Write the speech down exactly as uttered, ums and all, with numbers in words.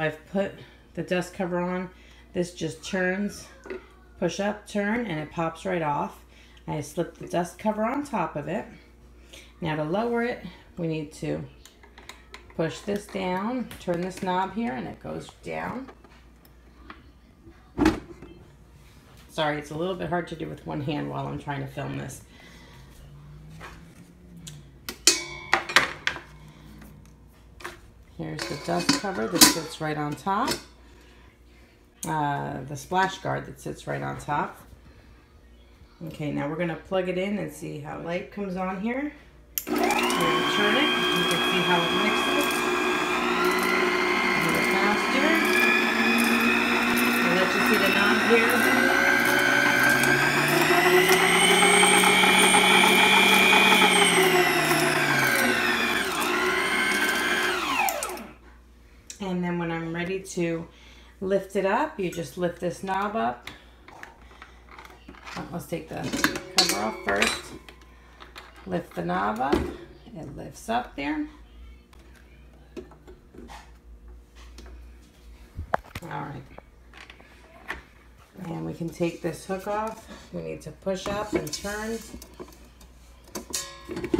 I've put the dust cover on, this just turns, push up, turn, and it pops right off. I slip the dust cover on top of it. Now to lower it, we need to push this down, turn this knob here, and it goes down. Sorry, it's a little bit hard to do with one hand while I'm trying to film this. Here's the dust cover that sits right on top. Uh, the splash guard that sits right on top. Okay, now we're going to plug it in and see how light comes on here. We're going to turn it. You can see how it mixes. A little faster. I'll let you see the knob here. And then when I'm ready to lift it up, you just lift this knob up. Let's take the cover off first. Lift the knob up. It lifts up there. All right. And we can take this hook off. We need to push up and turn.